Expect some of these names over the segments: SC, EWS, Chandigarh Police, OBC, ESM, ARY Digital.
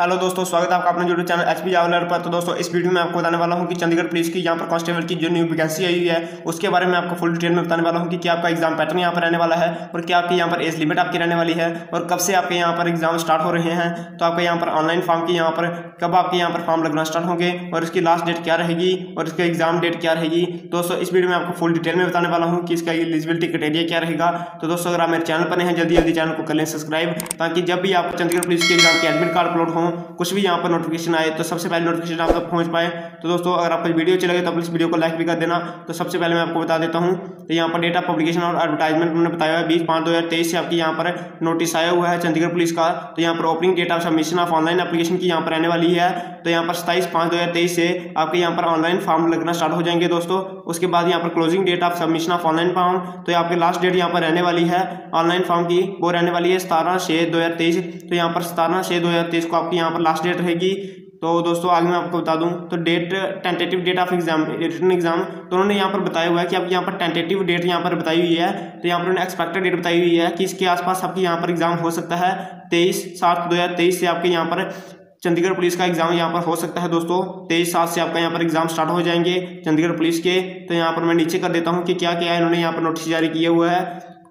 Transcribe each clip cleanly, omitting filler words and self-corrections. Hello दोस्तों, स्वागत है आपका अपने यूट्यूब चैनल एचपी जावलनेर पर। तो दोस्तों, इस वीडियो में आपको बताने वाला हूं कि चंडीगढ़ पुलिस की यहाँ पर कांस्टेबल की जो न्यू वैकेंसी आई हुई है उसके बारे में आपको फुल डिटेल में बताने वाला हूं कि क्या आपका एग्जाम पैटर्न यहाँ पर रहने वाला है और क्या आपकी यहाँ पर एज लिमिट आपकी रहने वाली है और कब से आपके यहाँ पर एग्जाम स्टार्ट हो रहे हैं। तो आपके यहाँ पर ऑनलाइन फॉर्म की यहाँ पर कब आपके यहाँ पर फॉर्म लगना स्टार्ट होंगे और इसकी लास्ट डेट क्या रहेगी और इसकी एग्जाम डेट क्या रहेगी। दोस्तों, इस वीडियो में आपको फुल डिटेल में बताने वाला हूँ कि इसका एलिजिबिलिटी क्राइटेरिया क्या रहेगा। तो दोस्तों, अगर आप मेरे चैनल पर हैं जल्दी जल्दी चैनल को कर लें सब्सक्राइब, ताकि जब भी आपको चंडीगढ़ पुलिस के एग्जाम के एडमिट कार्ड अपलोड हो, कुछ भी यहाँ पर नोटिफिकेशन आए तो सबसे पहले नोटिफिकेशन आप तक पहुँच पाए। तो दोस्तों, अगर आपको वीडियो अच्छी लगे तो प्लीज़ वीडियो को लाइक भी कर देना। तो सबसे पहले मैं आपको बता देता हूँ, तो यहाँ पर डेट ऑफ पब्लिकेशन और एडवर्टाइजमेंट हमने बताया है 20/5/2023 से आपकी यहाँ पर नोटिस आया हुआ है चंडीगढ़ पुलिस का। तो यहाँ पर opening date of submission of online application की यहाँ पर रहने वाली है। तो यहाँ पर 27/5/2023 से आपके यहाँ पर ऑनलाइन फॉर्म लगना स्टार्ट हो जाएंगे दोस्तों। उसके बाद यहाँ पर closing date of submission of online form, तो आपकी लास्ट डेट यहाँ पर रहने वाली है ऑनलाइन फॉर्म की, वो रहने वाली है 17/6/2023। तो यहाँ पर 17/6/2023 को आपकी यहाँ पर लास्ट डेट रहेगी। तो दोस्तों, आगे मैं आपको बता दूं, तो date tentative date of exam written exam, तो उन्होंने यहाँ पर बताया हुआ है कि आपकी यहाँ पर टेंटेटिव डेट यहाँ पर बताई हुई है। तो यहाँ पर उन्होंने एक्सपेक्टेड डेट बताई हुई है कि इसके आसपास आपकी यहाँ पर एग्जाम हो सकता है। 23/7/2023 से आपके यहाँ पर चंडीगढ़ पुलिस का एग्जाम यहाँ पर हो सकता है दोस्तों। 23/7 से आपका यहाँ पर एग्जाम स्टार्ट हो जाएंगे चंडीगढ़ पुलिस के। तो यहाँ पर मैं नीचे कर देता हूँ कि क्या क्या इन्होंने यहाँ पर नोटिस जारी किया हुआ है।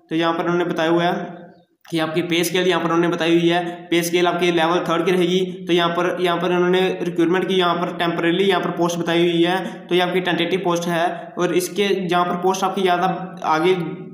तो यहाँ पर उन्होंने बताया हुआ है कि आपकी पे स्केल यहाँ पर उन्होंने बताई हुई है, पे स्केल आपकी लेवल 3rd की रहेगी। तो यहाँ पर उन्होंने रिक्रूटमेंट की यहाँ पर टेम्परेली यहाँ पर पोस्ट बताई हुई है। तो ये आपकी टेंटेटिव पोस्ट है और इसके जहाँ पर पोस्ट आपकी ज़्यादा आगे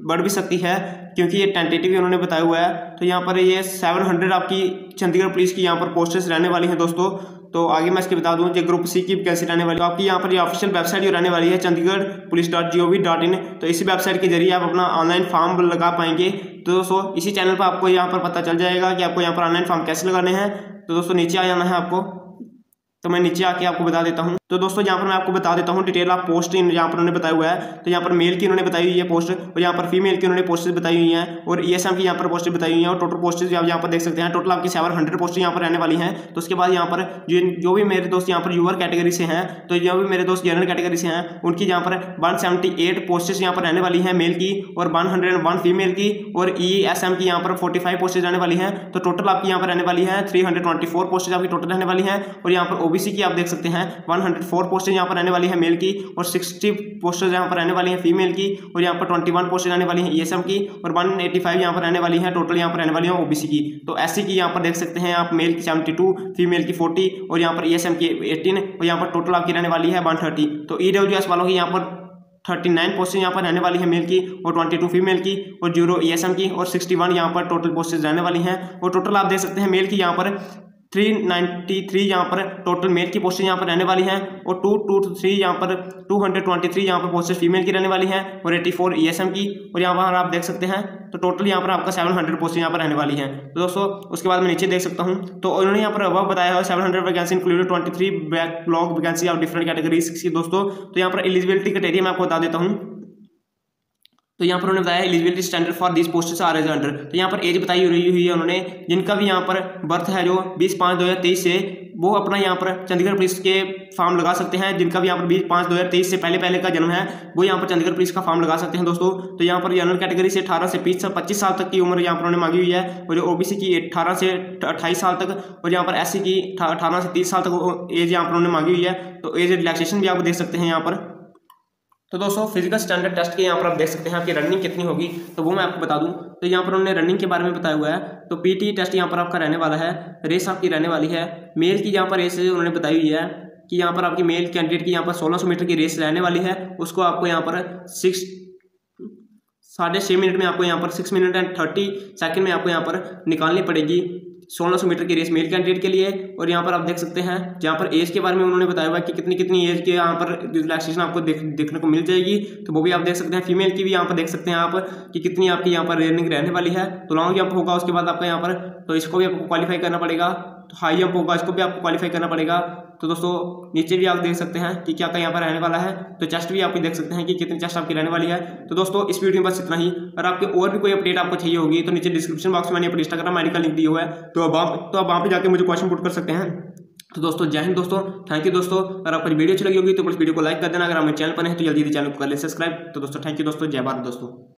बढ़ भी सकती है, क्योंकि ये टेंटेटिव उन्होंने बताया हुआ है। तो यहाँ पर ये 700 आपकी चंडीगढ़ पुलिस की यहाँ पर पोस्टेस रहने वाली हैं दोस्तों। तो आगे मैं इसके बता दूं जो ग्रुप सी की कैसे रहने वाली है। आपकी यहाँ पर ये ऑफिशियल वेबसाइट जो रहने वाली है chandigarhpolice.gov.in, तो इसी वेबसाइट के जरिए आप अपना ऑनलाइन फॉर्म लगा पाएंगे। तो दोस्तों, इसी चैनल पर आपको यहाँ पर पता चल जाएगा कि आपको यहाँ पर ऑनलाइन फॉर्म कैसे लगाने हैं। तो दोस्तों, नीचे आ जाना है आपको, तो मैं नीचे आके आपको बता देता हूँ। तो दोस्तों, यहाँ पर मैं आपको बता देता हूँ डिटेल ऑफ पोस्ट यहाँ पर उन्होंने बताया हुआ है। तो यहाँ पर मेल की उन्होंने बताई हुई है पोस्ट, और यहाँ पर फीमेल की उन्होंने पोस्टेज बताई हुई हैं, और ESM की यहाँ पर पोस्टेज बताई हुई हैं, और टोटल पोस्टेज भी आप यहाँ पर देख सकते हैं। टोटल आपकी 700 पोस्ट यहाँ पर रहने वाली हैं। तो उसके बाद यहाँ पर जो भी मेरे दोस्त यहाँ पर यूवर कैटेगरी से हैं, तो जो भी मेरे दोस्त जनरल कैटेगरी से हैं, उनकी यहाँ पर 178 पोस्टेज यहाँ पर रहने वाली हैं मेल की, और 101 फीमेल की, और ESM की यहाँ पर 45 पोस्टेज रहने वाली हैं। तो टोटल आपकी यहाँ पर रहने वाली है 324 पोस्टेज आपकी टोटल रहने वाली हैं। और यहाँ पर OBC की आप देख सकते हैं 104 पोस्टेज यहाँ पर रहने वाली है मेल की, और 60 पोस्टेज यहाँ पर रहने वाली है फीमेल की, और यहाँ पर 21 पोस्टेज रहने वाली है ESM की, और 185 यहाँ पर रहने वाली है टोटल यहाँ पर रहने वाली है OBC की। तो SC की यहाँ पर देख सकते हैं आप मेल की 72, फीमेल की 40, और यहाँ पर ESM की 18, और यहाँ पर टोटल आपकी रहने वाली है 130। तो EWS वालों की यहाँ पर 39 पोस्टेज यहाँ पर रहने वाली है मेल की, और 22 फीमेल की, और 0 ESM की, और 61 यहाँ पर टोटल पोस्टेज रहने वाली हैं। और टोटल आप देख सकते हैं मेल की यहाँ पर 393 यहाँ पर टोटल मेल की पोस्टेज यहाँ पर रहने वाली हैं, और 223 यहाँ पर 223 यहाँ पर पोस्टेज फीमेल की रहने वाली हैं, और 84 ESM की, और यहाँ पर आप देख सकते हैं। तो टोटल यहाँ पर आपका 700 पोस्टेज यहाँ पर रहने वाली हैं। तो दोस्तों, उसके बाद मैं नीचे देख सकता हूँ, तो उन्होंने यहाँ पर अब बताया है 700 vacancy included 23 backlog vacancy of different categories की दोस्तों। तो यहाँ पर एलिजिबिलिटी क्राइटेरिया मैं आपको बता देता हूँ। तो यहाँ पर उन्होंने बताया eligibility standard for this posts are as under. तो यहाँ पर एज बताई हुई है उन्होंने, जिनका भी यहाँ पर बर्थ है जो 20/5/2023 से, वो अपना यहाँ पर चंडीगढ़ पुलिस के फॉर्म लगा सकते हैं। जिनका भी यहाँ पर 20/5/2023 से पहले का जन्म है, वो यहाँ पर चंडीगढ़ पुलिस का फॉर्म लगा सकते हैं दोस्तों। तो यहाँ पर जनरल कैटेगरी से 18 से 25 साल तक की उम्र यहाँ पर उन्होंने मांगी हुई है, और OBC की 18 से 28 साल तक, और यहाँ पर SC की 18 से 30 साल तक एज यहाँ पर उन्होंने मांगी हुई है। तो एज रिलैक्सेशन भी आप देख सकते हैं यहाँ पर। तो दोस्तों, फिजिकल स्टैंडर्ड टेस्ट के यहाँ पर आप देख सकते हैं आपकी रनिंग कितनी होगी, तो वो मैं आपको बता दूं। तो यहाँ पर उन्होंने रनिंग के बारे में बताया हुआ है। तो PT टेस्ट यहाँ पर आपका रहने वाला है, रेस आपकी रहने वाली है मेल की, यहाँ पर रेस उन्होंने बताई हुई है कि यहाँ पर आपकी मेल कैंडिडेट की यहाँ पर 1600 मीटर की रेस रहने वाली है। उसको आपको यहाँ पर 6:30 मिनट में आपको यहाँ पर 6 मिनट एंड 30 सेकेंड में आपको यहाँ पर निकालनी पड़ेगी 1600 मीटर की रेस मेल कैंडिडेट के लिए। और यहाँ पर आप देख सकते हैं जहाँ पर एज के बारे में उन्होंने बताया हुआ है कि कितनी कितनी एज के यहाँ पर रिलैक्सेशन आपको देखने को मिल जाएगी। तो वो भी आप देख सकते हैं। फीमेल की भी यहाँ पर देख सकते हैं आप कि कितनी आपकी यहाँ पर रनिंग रहने वाली है। तो लॉन्ग जंप होगा उसके बाद आपका यहाँ पर, तो इसको भी आपको क्वालिफाई करना पड़ेगा। तो हाई जंप होगा, इसको भी आपको क्वालिफाई करना पड़ेगा। तो दोस्तों, नीचे भी आप देख सकते हैं कि क्या यहाँ पर रहने वाला है। तो चेस्ट भी आप देख सकते हैं कि कितनी चेस्ट आपकी रहने वाली है। तो दोस्तों, इस वीडियो में बस इतना ही। और आपके और भी कोई अपडेट आपको चाहिए होगी तो नीचे डिस्क्रिप्शन बॉक्स में मैंने अपने इंस्टाग्राम आईडी का लिंक दिया हुआ है, तो आप वहाँ पे जाके मुझे क्वेश्चन पुट कर सकते हैं। तो दोस्तों, जय हिंद दोस्तों, थैंक यू दोस्तों। अगर आपको वीडियो अच्छी लगी होगी तो प्लीज़ वीडियो को लाइक कर देना। अगर आप मेरे चैनल पर हैं तो जल्दी से चैनल को कर लें सब्सक्राइब। तो दोस्तों, थैंक यू दोस्तों, जय भारत दोस्तों।